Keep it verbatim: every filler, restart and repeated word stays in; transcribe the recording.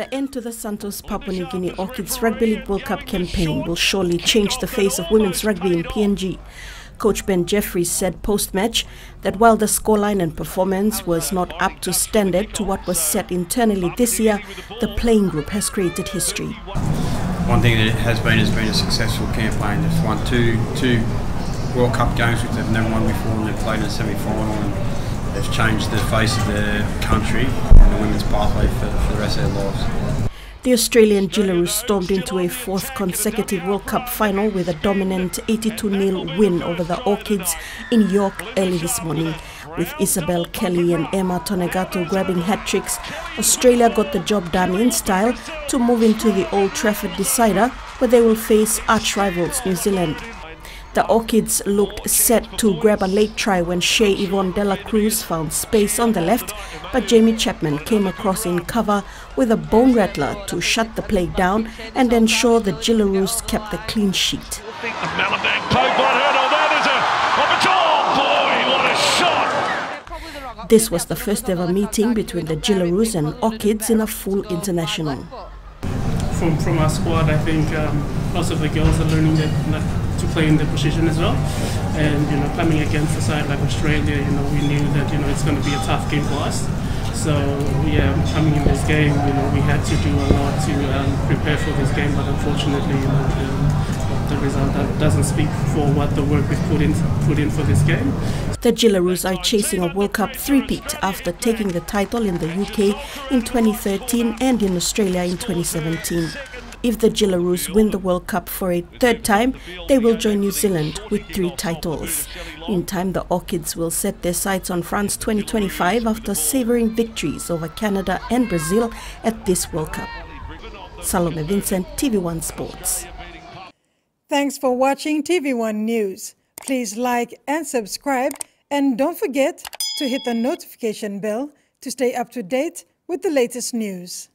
The end to the Santos Papua New Guinea Orchids Rugby League World Cup campaign will surely change the face of women's rugby in P N G. Coach Ben Jeffries said post-match that while the scoreline and performance was not up to standard to what was set internally this year, the playing group has created history. One thing that it has been has been a successful campaign. They've won two, two World Cup games which they've never won before, and they've played in the semi-final, and they've changed the face of the country and the women's pathway for, for the rest of their lives. The Australian Jillaroo stormed into a fourth consecutive World Cup final with a dominant eighty-two nil win over the Orchids in York early this morning. With Isabel Kelly and Emma Tonegato grabbing hat-tricks, Australia got the job done in style to move into the Old Trafford decider, where they will face arch-rivals New Zealand. The Orchids looked set to grab a late try when Shea Yvonne de la Cruz found space on the left, but Jamie Chapman came across in cover with a bone rattler to shut the play down and ensure the Jillaroos kept the clean sheet. This was the first ever meeting between the Jillaroos and Orchids in a full international. From, from our squad, I think um, lots of the girls are learning that, to play in the position as well. And you know, coming against a side like Australia, you know, we knew that you know it's going to be a tough game for us. So yeah, coming in this game, you know, we had to do a lot to um, prepare for this game. But unfortunately, you know, the, the result that doesn't speak for what the work we put in put in for this game. The Jillaroos are chasing a World Cup three-peat after taking the title in the U K in twenty thirteen and in Australia in twenty seventeen. If the Jillaroos win the World Cup for a third time, they will join New Zealand with three titles. In time, the Orchids will set their sights on France twenty twenty-five after savouring victories over Canada and Brazil at this World Cup. Salome Vincent, T V one Sports. Thanks for watching T V one News. Please like and subscribe. And don't forget to hit the notification bell to stay up to date with the latest news.